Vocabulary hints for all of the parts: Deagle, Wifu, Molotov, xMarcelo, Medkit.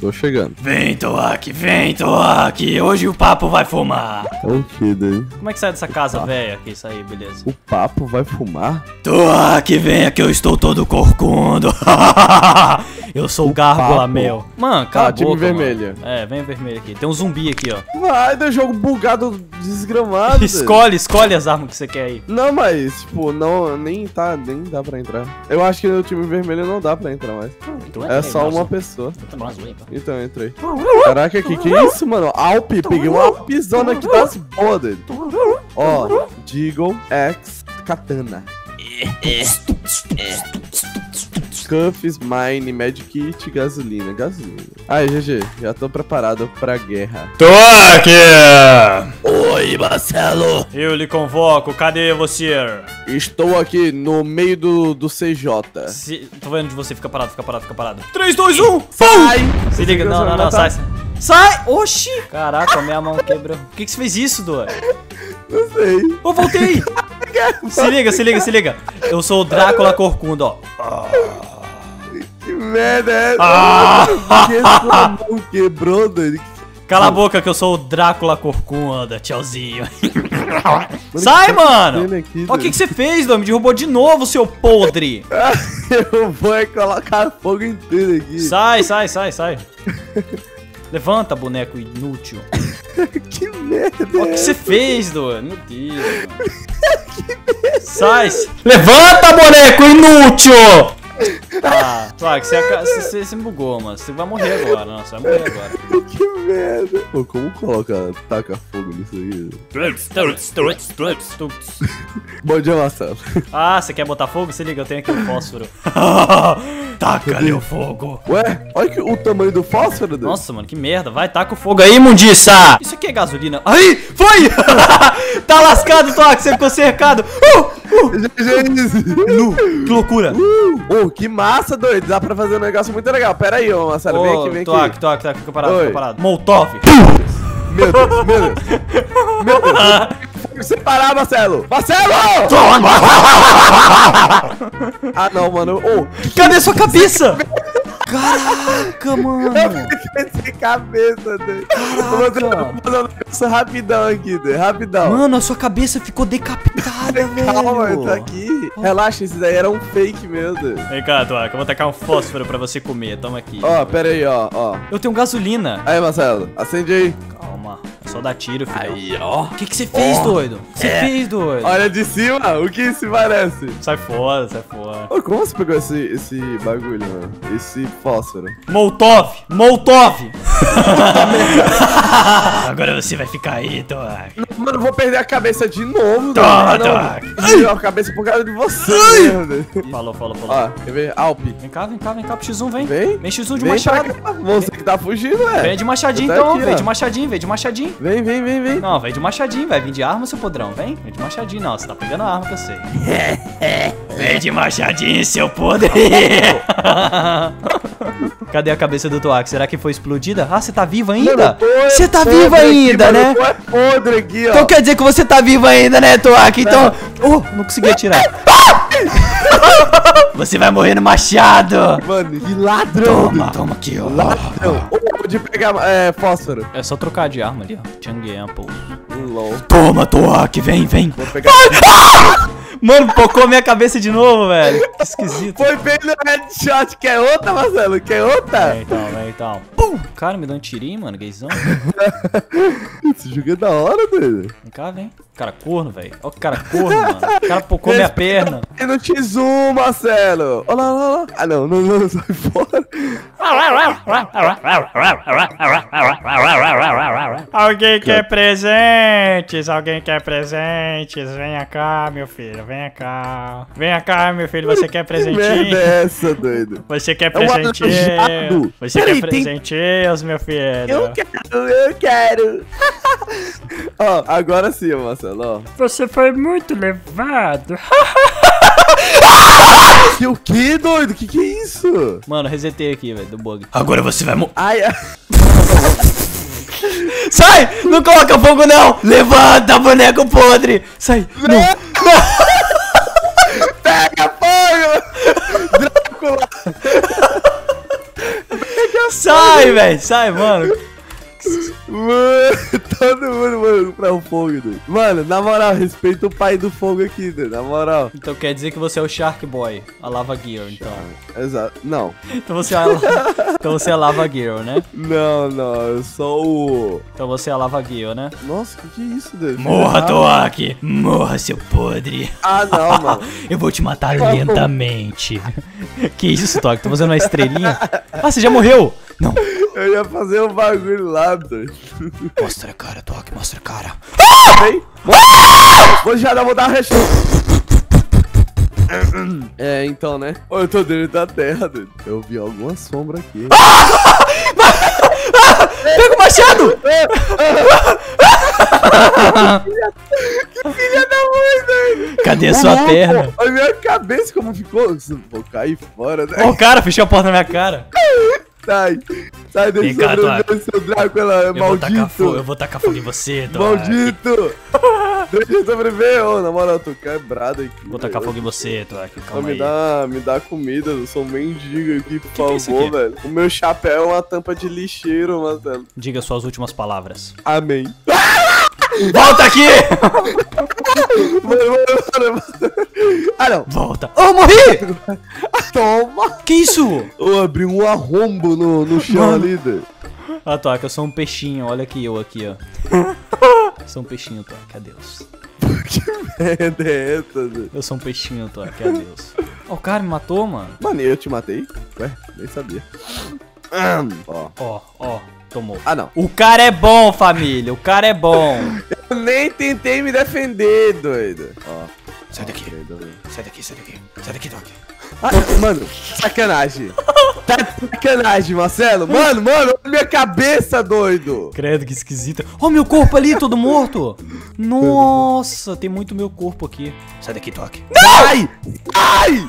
Tô chegando. Vem, Toak, vem, Toak. Hoje o papo vai fumar. É um tido, hein? Como é que sai dessa casa, velha? Que isso aí, beleza. O papo vai fumar? Toak, venha que eu estou todo corcundo. Eu sou o Gárgula Mel. Mano, cala a boca, time vermelha. Mano. É, vem vermelho aqui. Tem um zumbi aqui, ó. Vai, deu jogo bugado, desgramado. Escolhe as armas que você quer aí. Não, mas, tipo, não, nem dá pra entrar. Eu acho que no time vermelho não dá pra entrar mais. Então é só uma pessoa. Então eu entrei. Caraca, que é isso, mano? Alp, peguei uma alpizona aqui das bodas. Ó, Deagle, Axe, Katana. Cuffs, Mine, Medkit, gasolina, Ai, GG, já tô preparado pra guerra. Tô aqui! Oi, Marcelo! Eu lhe convoco, cadê você? Estou aqui no meio do CJ. Tô vendo de você, fica parado. 3, 2, 1, sai! Se liga, não, sai! Oxi! Caraca, minha mão quebrou. Por que você fez isso, Dor? Não sei. Eu voltei! se liga. Eu sou o Drácula Corcunda, ó. Que merda é essa? Porque sua mão quebrou, doido. Cala a boca que eu sou o Drácula Corcunda, tchauzinho. Sai, mano! Olha o que você fez, doido. Me derrubou de novo, seu podre. Eu vou colocar fogo em tudo aqui. Sai. Levanta, boneco inútil. Que merda! Olha o que você fez, doido. Meu Deus. Que merda! Sai! Levanta, boneco inútil! Ah, Toak, você me bugou, mano. Você vai morrer agora, Que merda! Pô, como taca fogo nisso aí? Bom dia, Marcelo. Ah, você quer botar fogo? Se liga, eu tenho aqui um fósforo. Taca-lhe o fogo. Ué, olha o tamanho do fósforo, Deus. Nossa, mano, que merda. Vai, taca o fogo aí, imundiça. Isso aqui é gasolina. Aí, foi! Tá lascado, Toak, você ficou cercado. Que loucura. Que massa, doido. Dá pra fazer um negócio muito legal. Pera aí, ô, Marcelo, vem aqui. Toak, fica parado. Molotov. Meu Deus. Você parar, Marcelo! Ah, não, mano. Cadê sua cabeça? Caraca, mano. Cabeça, doido. Caraca. Rapidão aqui, doido. Mano, a sua cabeça ficou decapitada, velho. Calma, eu tô aqui. Relaxa, isso daí era um fake, meu Deus. Vem cá, Toak. Eu vou tacar um fósforo pra você comer. Toma aqui. Ó, pera aí, ó. Eu tenho gasolina. Aí, Marcelo. Acende aí. Calma. Só dá tiro, filho. Aí, ó. O que você fez, doido? Olha de cima, o que se parece? Sai fora. Ô, como você pegou esse bagulho, mano? Esse fósforo? Molotov! Agora você vai ficar aí, Toak. Mano, eu vou perder a cabeça de novo, Toak. Ai, a cabeça por causa de você. Falou. Ó, quer ver? Alp. Vem cá pro X1, Vem X1 de machado. Você que tá fugindo, é. Vem de machadinho, então. Vem de machadinho. Vem. Não, vem de machadinho, vai vir de arma, seu podrão. Vem de machadinho. Não, você tá pegando a arma que eu sei. Vem de machadinho, seu podre. Cadê a cabeça do Toak? Será que foi explodida? Ah, você tá vivo ainda? Você tá vivo ainda, né? Podre aqui, ó. Então quer dizer que você tá vivo ainda, né, Toak? Então... não consegui atirar. Você vai morrer no machado. Mano, que ladrão. Toma aqui, ó. Ladrão. De pegar fósforo. É só trocar de arma ali, ó. Changue Apple. Toma, Toak, vem. Vou pegar. Mano, pocou minha cabeça de novo, velho. Que esquisito. Foi bem no headshot. Quer outra, Marcelo? Então. Pum! Cara, me dá um tirinho, mano. Gaysão. Esse jogo é da hora, doido. Vem cá. Cara corno, velho. Olha o cara corno, mano. O cara pocou minha perna. E no X1, Marcelo. Olha lá, olha lá. Ah, não. Sai fora. Alguém quer presentes? Venha cá, meu filho. Você quer presentinho? Que merda é essa, doido? Você quer presentinho? Você quer presentinhos, meu filho? Eu quero. Ó, agora sim, Marcelo. Você foi muito levado. O que, doido? Que é isso? Mano, resetei aqui, velho, do bug. Agora você vai morrer. Sai! Não coloca fogo, não! Levanta, boneco podre! Sai! Não. Pega fogo! Drácula! velho. Sai, mano. Mano, todo mundo, mano, pra o fogo, doido. Mano, na moral, respeita o pai do fogo aqui, doido, na moral. Então quer dizer que você é o Shark Boy, a Lava Girl, então. Exato, não. Então você é a, então você é a Lava Girl, né? Não, não, eu sou o... Então você é a Lava Girl, né? Nossa, que é isso, doido? Morra, Toak! Morra, seu podre! Ah, não, mano. Eu vou te matar lentamente. Que isso, Toak? Tô fazendo uma estrelinha? Ah, você já morreu? Não. Eu ia fazer um bagulho lá, doido. Mostra a cara, Toque, mostra a cara. Vem! Vou dar uma recheio. É, então, né? Eu tô dentro da terra, doido. Eu vi alguma sombra aqui. Pega o machado! Que filha da mãe, doido! Cadê a sua perna? A minha cabeça como ficou? Vou cair fora, né? O cara fechou a porta na minha cara. Sai, sai desse seu Drácula, maldito. Eu vou tacar fogo em você, Toak. Maldito. Deixa eu sobreviver, ô, na moral, eu tô quebrado aqui. Vou tacar fogo em você, Toak, calma aí. Me dá comida, eu sou um mendigo aqui, por favor, velho. O meu chapéu é uma tampa de lixeiro, Marcelo. Diga suas últimas palavras. Amém. Volta aqui! Ah, não. Volta. Oh, morri! Toma! Que isso? Eu abri um arrombo no chão ali, doido. Ah, Toak, eu sou um peixinho. Olha aqui, eu aqui, ó. Sou um peixinho, Toak. Adeus. Que merda é essa, doido? Eu sou um peixinho, Toak. Adeus. Ó, o cara me matou, mano. Mano, eu te matei? Ué, nem sabia. Ó, ó. Tomou. Ah, não. O cara é bom, família. O cara é bom. Eu nem tentei me defender, doido. Ó. Sai daqui. Sai daqui, sai daqui. Sai daqui, Toak. Ah, mano, sacanagem. Tá de sacanagem, Marcelo. Mano, olha minha cabeça, doido. Credo, que esquisita. Ó, meu corpo ali, todo morto. Nossa, tem muito meu corpo aqui. Sai daqui, Toak. Ai! Ai!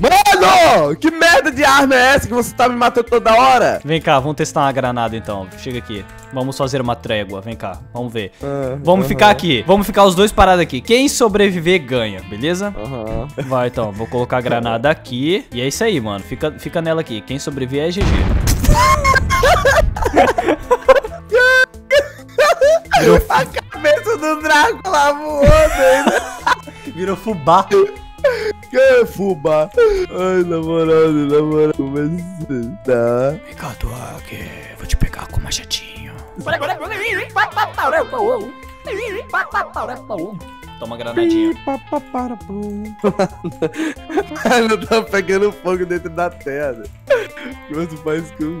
Mano, que merda de arma é essa que você tá me matando toda hora? Vem cá, vamos testar uma granada então. Chega aqui. Vamos fazer uma trégua. Vem cá, vamos ver. Vamos ficar aqui. Vamos ficar os dois parados aqui. Quem sobreviver ganha, beleza? Vai então, vou colocar a granada aqui. E é isso aí, mano. Fica nela aqui. Quem sobreviver é GG. A cabeça do Drácula voou, doido. Virou fubá. Que é fubá? Ai, namorado, começa a tá. Vem cá, Toak, vou te pegar com o machadinho. Toma granadinha. Eu tava pegando fogo dentro da terra. Meus pais com...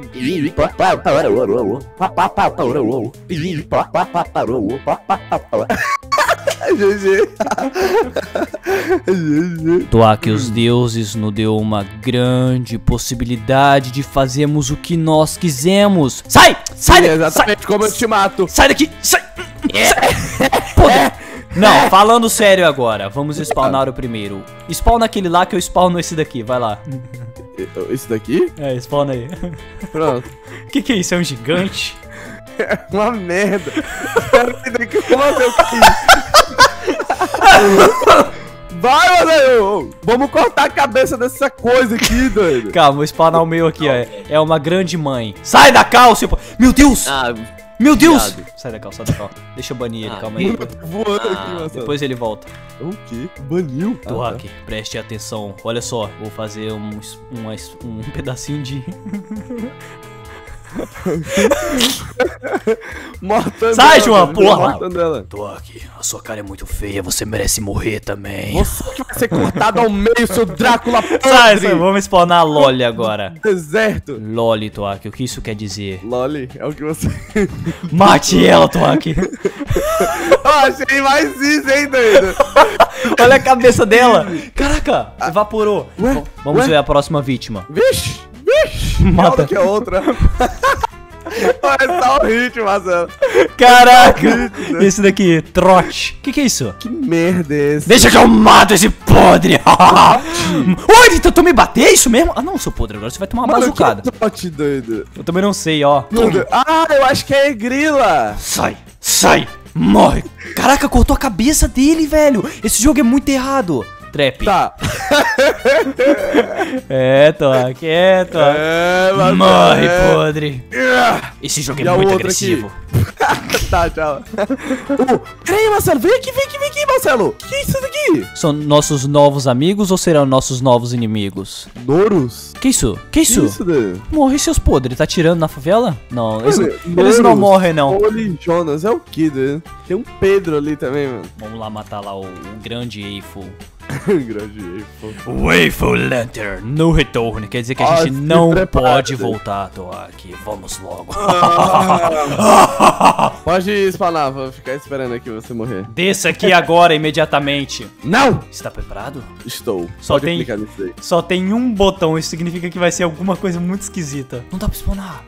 Toak, os deuses nos deu uma grande possibilidade de fazermos o que nós quisemos. Sai! Sai! É exatamente sai, como eu te mato. Sai daqui! Sai! Sai. Não, falando sério agora, vamos spawnar o primeiro. Spawna aquele lá que eu spawno esse daqui, vai lá. Esse daqui? É, spawna aí. Pronto. Que é isso? É um gigante? É uma merda. Vai, mano! Vamos cortar a cabeça dessa coisa aqui, doido. Calma, vou spawnar o meu aqui, ó. É uma grande mãe. Sai da calça! Meu Deus! Ah, meu Deus! Viado. Sai da calça, sai da calça. Deixa eu banir ele, calma aí. Depois ele volta. O quê? Baniu? Toak, preste atenção. Olha só, vou fazer um pedacinho de... Sai, João, porra! Toak, a sua cara é muito feia, você merece morrer também. Você que vai ser cortado ao meio, seu Drácula. Sai, vamos spawnar a Loli agora. Deserto. Loli, Toak, o que isso quer dizer? Loli, é o que você... Mate ela, Toak. Eu achei mais isso, hein, doido. Olha a cabeça dela. Caraca, evaporou. Vamos ver a próxima vítima. Vixe. Mata que é outra. É só o ritmo, Marcelo. Caraca, esse daqui, trote. Que é isso? Que merda é esse? Deixa que eu mato esse podre. Oi, então tu me bater? Isso mesmo? Ah, não, seu podre, agora você vai tomar uma bazucada. Que trote, doido. Eu também não sei, ó. Ah, eu acho que é grila. Sai, sai, morre. Caraca, cortou a cabeça dele, velho. Esse jogo é muito errado. Trap. Tá. É, Toa, quieto. É, morre, podre. Esse jogo é muito agressivo. Tá, tchau. Peraí, Marcelo, vem aqui, Marcelo. Que é isso daqui? São nossos novos amigos ou serão nossos novos inimigos? Noros? Que isso? Que isso? Isso daí? Morre, seus podres. Tá atirando na favela? Não, eles não morrem, não. Olhem, Jonas, é o que, né? Tem um Pedro ali também, mano. Vamos lá matar lá o grande Eiffel. Grande Waffle Lantern, no retorno. Quer dizer que a gente não pode voltar, Toak. Vamos logo. Pode espanar, vou ficar esperando aqui você morrer. Desça aqui agora, imediatamente. Não! Está preparado? Estou. Só tem um botão, isso significa que vai ser alguma coisa muito esquisita. Não dá pra espanar.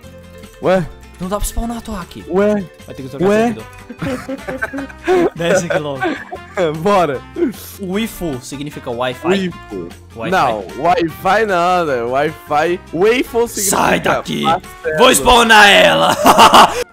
Ué? Não dá pra spawnar, Toak. Ué? Vai ter que trocar servidor. 10 km. Bora. Wifu significa Wi-Fi? Wi-Fi. Não, Wi-Fi não, né? Wi-Fi. Wifu significa... Sai daqui! Marcelo. Vou spawnar ela!